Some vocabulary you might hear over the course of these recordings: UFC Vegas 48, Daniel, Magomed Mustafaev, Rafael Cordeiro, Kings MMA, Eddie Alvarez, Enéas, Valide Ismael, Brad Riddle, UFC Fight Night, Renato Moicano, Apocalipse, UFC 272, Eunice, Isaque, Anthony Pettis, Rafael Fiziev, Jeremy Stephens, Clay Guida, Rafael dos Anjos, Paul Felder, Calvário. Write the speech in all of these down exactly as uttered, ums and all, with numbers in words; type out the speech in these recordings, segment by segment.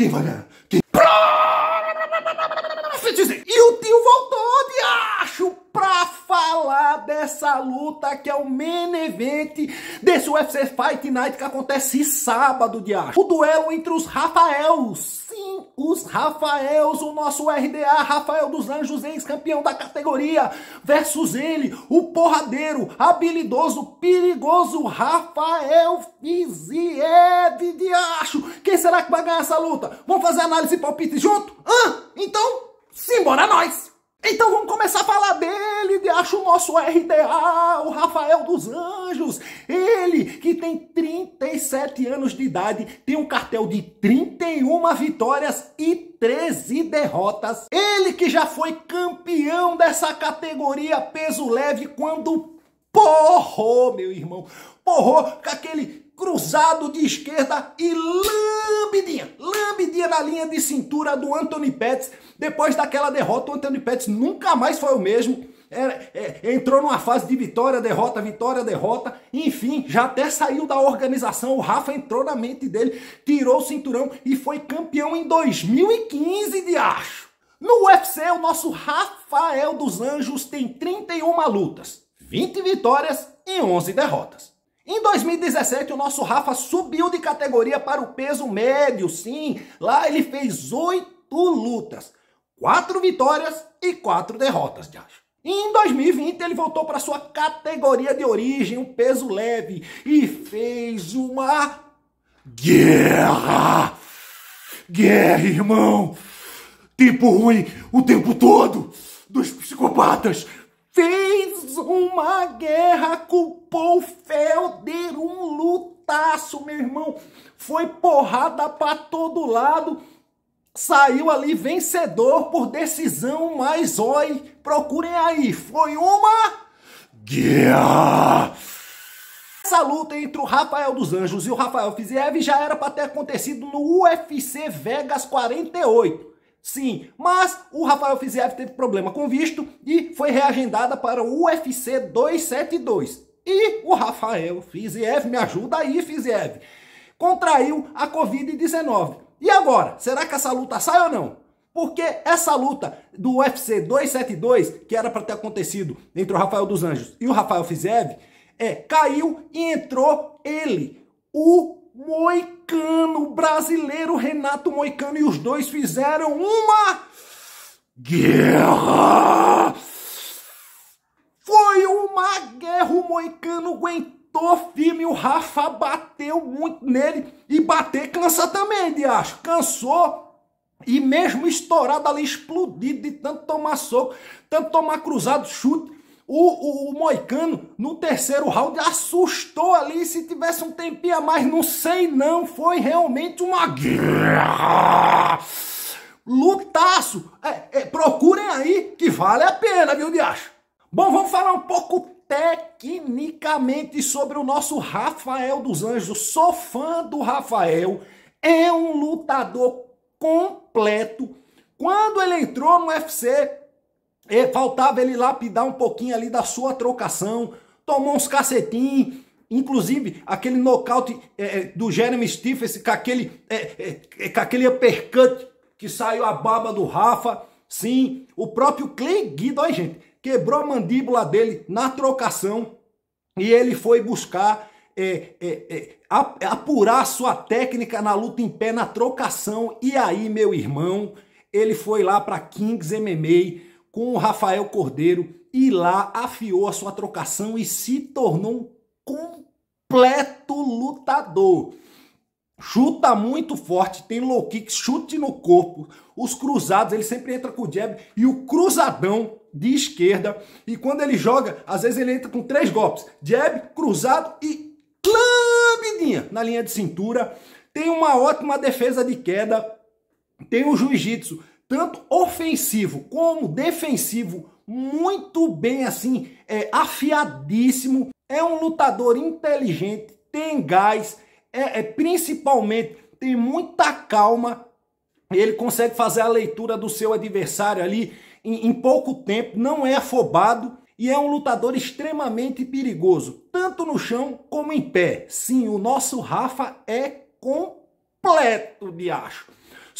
Quem vai ganhar? Quem... E o tio voltou, diacho, pra falar dessa luta que é o main event desse U F C Fight Night que acontece sábado, diacho. O duelo entre os Rafaels. Sim, os Rafaels, o nosso R D A, Rafael dos Anjos, ex-campeão da categoria, versus ele, o porradeiro, habilidoso, perigoso, Rafael Fiziev, diacho. Quem será que vai ganhar essa luta? Vamos fazer análise e palpite junto? Hã? Então... simbora nós! Então vamos começar a falar dele, de acho o nosso R D A, o Rafael dos Anjos. Ele que tem trinta e sete anos de idade, tem um cartel de trinta e uma vitórias e treze derrotas. Ele que já foi campeão dessa categoria peso leve quando porrou, meu irmão. Porrou com aquele cruzado de esquerda e lambidinha, lambidinha na linha de cintura do Anthony Pettis. Depois daquela derrota, o Anthony Pettis nunca mais foi o mesmo. Era, é, entrou numa fase de vitória, derrota, vitória, derrota. Enfim, já até saiu da organização. O Rafa entrou na mente dele, tirou o cinturão e foi campeão em dois mil e quinze, de acho. No U F C, o nosso Rafael dos Anjos tem trinta e uma lutas, vinte vitórias e onze derrotas. Em dois mil e dezessete, o nosso Rafa subiu de categoria para o peso médio, sim. Lá ele fez oito lutas, quatro vitórias e quatro derrotas, acho. E em dois mil e vinte, ele voltou para sua categoria de origem, o peso leve, e fez uma guerra. Guerra, irmão. Tipo ruim o tempo todo dos psicopatas. Fez uma guerra com o Paul Felder, um lutaço, meu irmão. Foi porrada pra todo lado. Saiu ali vencedor por decisão, mas oi, procurem aí. Foi uma guerra. Essa luta entre o Rafael dos Anjos e o Rafael Fiziev já era pra ter acontecido no U F C Vegas quarenta e oito. Sim, mas o Rafael Fiziev teve problema com visto e foi reagendada para o U F C duzentos e setenta e dois. E o Rafael Fiziev, me ajuda aí, Fiziev, contraiu a covid dezenove. E agora, será que essa luta sai ou não? Porque essa luta do U F C duzentos e setenta e dois, que era para ter acontecido entre o Rafael dos Anjos e o Rafael Fiziev, é, caiu e entrou ele, o Moicano, brasileiro Renato Moicano, e os dois fizeram uma guerra. Foi uma guerra, o Moicano aguentou firme, o Rafa bateu muito nele, e bater cansa também, diacho, cansou. E mesmo estourado ali, explodido de tanto tomar soco, tanto tomar cruzado, chute, O, o, o Moicano, no terceiro round, assustou ali. Se tivesse um tempinho a mais, não sei não. Foi realmente uma guerra. Lutaço. É, é, procurem aí que vale a pena, viu, diacho? Bom, vamos falar um pouco tecnicamente sobre o nosso Rafael dos Anjos. Sou fã do Rafael. É um lutador completo. Quando ele entrou no U F C... E faltava ele lapidar um pouquinho ali da sua trocação, tomou uns cacetinhos, inclusive aquele nocaute é, do Jeremy Stephens com aquele, é, é, com aquele uppercut que saiu a baba do Rafa. Sim, o próprio Clay Guida, olha, gente, quebrou a mandíbula dele na trocação e ele foi buscar é, é, é, apurar sua técnica na luta em pé, na trocação. E aí, meu irmão, ele foi lá para Kings M M A com o Rafael Cordeiro e lá afiou a sua trocação e se tornou um completo lutador. Chuta muito forte, tem low kick, chute no corpo, os cruzados, ele sempre entra com o jab e o cruzadão de esquerda. E quando ele joga, às vezes ele entra com três golpes, jab, cruzado e lambidinha na linha de cintura. Tem uma ótima defesa de queda, tem o jiu-jitsu, tanto ofensivo como defensivo, muito bem assim, é, afiadíssimo. É um lutador inteligente, tem gás, é, é, principalmente tem muita calma. Ele consegue fazer a leitura do seu adversário ali em, em pouco tempo, não é afobado e é um lutador extremamente perigoso, tanto no chão como em pé. Sim, o nosso Rafa é completo, diacho.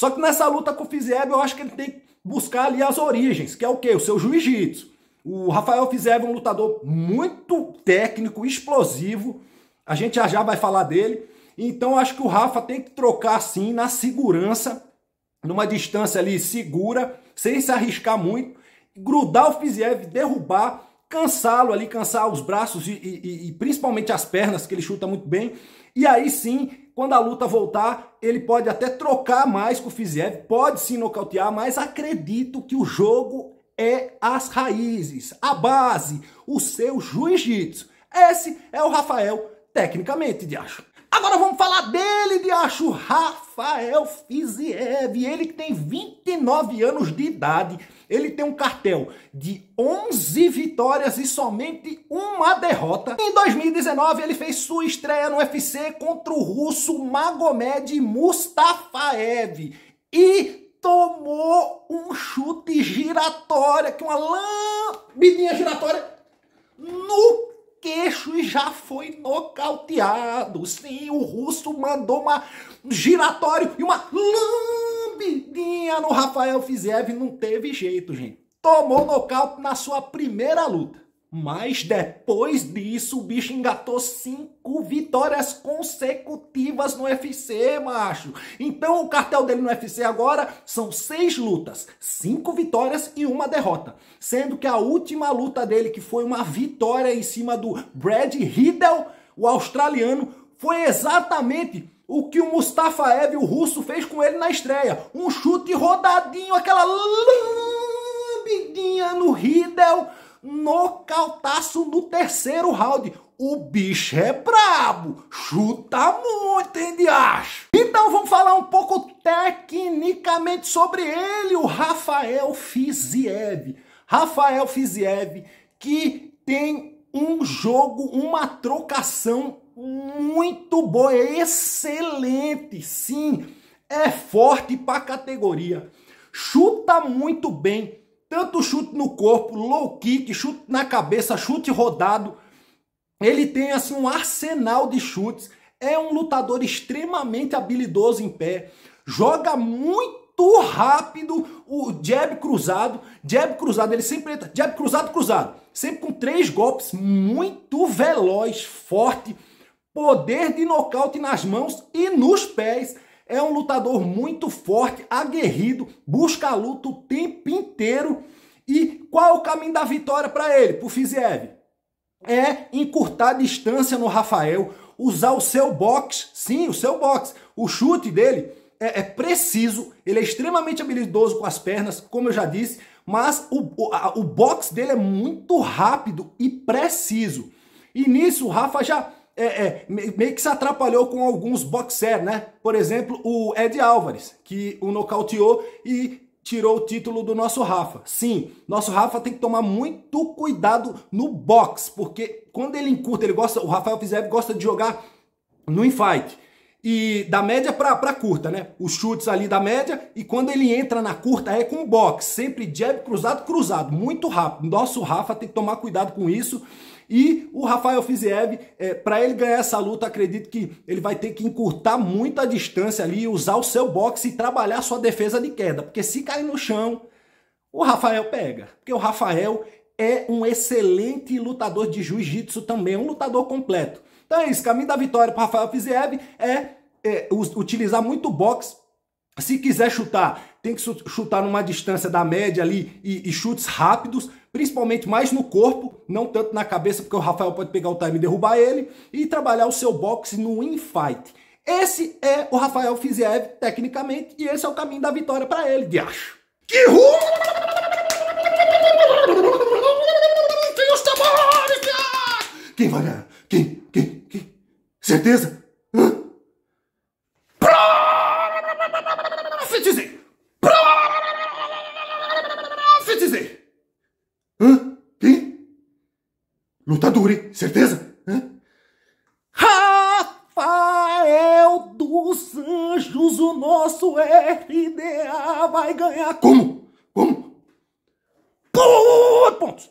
Só que nessa luta com o Fiziev, eu acho que ele tem que buscar ali as origens, que é o quê? O seu jiu-jitsu. O Rafael Fiziev é um lutador muito técnico, explosivo. A gente já já vai falar dele. Então, acho que o Rafa tem que trocar, assim, na segurança, numa distância ali segura, sem se arriscar muito, grudar o Fiziev, derrubar, cansá-lo ali, cansar os braços e, e, e principalmente as pernas, que ele chuta muito bem. E aí sim, quando a luta voltar, ele pode até trocar mais com o Fiziev, pode sim nocautear, mas acredito que o jogo é as raízes, a base, o seu jiu-jitsu. Esse é o Rafael, tecnicamente, de acho. Agora vamos falar dele, de acho, Rafael Fiziev. Ele que tem vinte e nove anos de idade, ele tem um cartel de onze vitórias e somente uma derrota. Em dois mil e dezenove, ele fez sua estreia no U F C contra o russo Magomed Mustafaev e tomou um chute giratória, que uma lambidinha giratória no queixo e já foi nocauteado. Sim, o russo mandou uma giratória e uma lambidinha no Rafael Fiziev. Não teve jeito, gente. Tomou nocaute na sua primeira luta. Mas depois disso, o bicho engatou cinco vitórias consecutivas no U F C, macho. Então, o cartel dele no U F C agora são seis lutas, cinco vitórias e uma derrota. Sendo que a última luta dele, que foi uma vitória em cima do Brad Riddle, o australiano, foi exatamente o que o Mustafaev, o russo, fez com ele na estreia. Um chute rodadinho, aquela lambidinha no Riddle, nocautaço no terceiro round. O bicho é brabo, chuta muito, hein, de acho. Então vamos falar um pouco tecnicamente sobre ele, o Rafael Fiziev. Rafael Fiziev, que tem um jogo, uma trocação muito boa, excelente, sim. É forte pra categoria, chuta muito bem. Tanto chute no corpo, low kick, chute na cabeça, chute rodado. Ele tem assim um arsenal de chutes. É um lutador extremamente habilidoso em pé. Joga muito rápido o jab cruzado. Jab cruzado, ele sempre entra. Jab cruzado, cruzado. Sempre com três golpes. Muito veloz, forte. Poder de nocaute nas mãos e nos pés. É um lutador muito forte, aguerrido, busca a luta o tempo inteiro. E qual é o caminho da vitória para ele, para o Fiziev? É encurtar a distância no Rafael, usar o seu boxe, sim, o seu boxe. O chute dele é, é preciso, ele é extremamente habilidoso com as pernas, como eu já disse, mas o, o, a, o boxe dele é muito rápido e preciso. E nisso o Rafa já... É, é, meio que se atrapalhou com alguns boxers, né? Por exemplo, o Eddie Alvarez, que o nocauteou e tirou o título do nosso Rafa. Sim, nosso Rafa tem que tomar muito cuidado no boxe, porque quando ele encurta, ele gosta, o Rafael Fiziev gosta de jogar no infight. E da média pra, pra curta, né? Os chutes ali da média, e quando ele entra na curta é com boxe, sempre jab cruzado, cruzado, muito rápido. Nosso Rafa tem que tomar cuidado com isso. E o Rafael Fiziev, é, para ele ganhar essa luta, acredito que ele vai ter que encurtar muito a distância ali, usar o seu boxe e trabalhar a sua defesa de queda. Porque se cair no chão, o Rafael pega. Porque o Rafael é um excelente lutador de jiu-jitsu também, um lutador completo. Então é isso, o caminho da vitória para o Rafael Fiziev é, é utilizar muito boxe. Se quiser chutar, tem que chutar numa distância da média ali e, e chutes rápidos, principalmente mais no corpo, não tanto na cabeça, porque o Rafael pode pegar o time e derrubar ele, e trabalhar o seu boxe no infight. Esse é o Rafael Fiziev, tecnicamente, e esse é o caminho da vitória para ele, de acho. Que quem vai ganhar? Quem? Quem? Quem? Certeza? Hã? Luta dura, hein? Certeza? Hã? Rafael dos Anjos, o nosso R D A vai ganhar. Como? Como? Por pontos.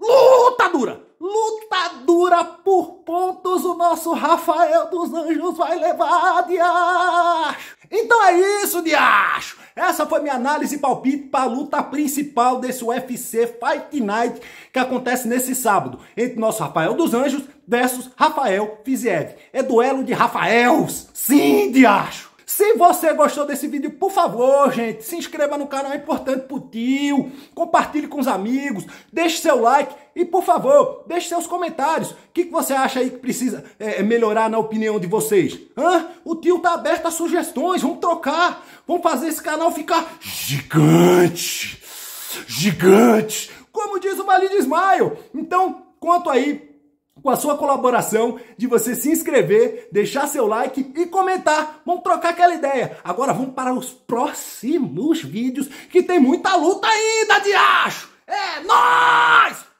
Luta dura. Luta dura por pontos. O nosso Rafael dos Anjos vai levar de ar. Então é isso, diacho! Essa foi minha análise e palpite para a luta principal desse U F C Fight Night que acontece nesse sábado, entre nosso Rafael dos Anjos versus Rafael Fiziev. É duelo de Rafaels! Sim, diacho! Se você gostou desse vídeo, por favor, gente, se inscreva no canal, é importante pro tio, compartilhe com os amigos, deixe seu like e, por favor, deixe seus comentários. O que, que você acha aí que precisa é, melhorar na opinião de vocês? Hã? O tio tá aberto a sugestões, vamos trocar, vamos fazer esse canal ficar gigante, gigante, como diz o Valide Ismael. Então, conto aí com a sua colaboração, de você se inscrever, deixar seu like e comentar. Vamos trocar aquela ideia. Agora vamos para os próximos vídeos, que tem muita luta ainda, diacho! É nóis!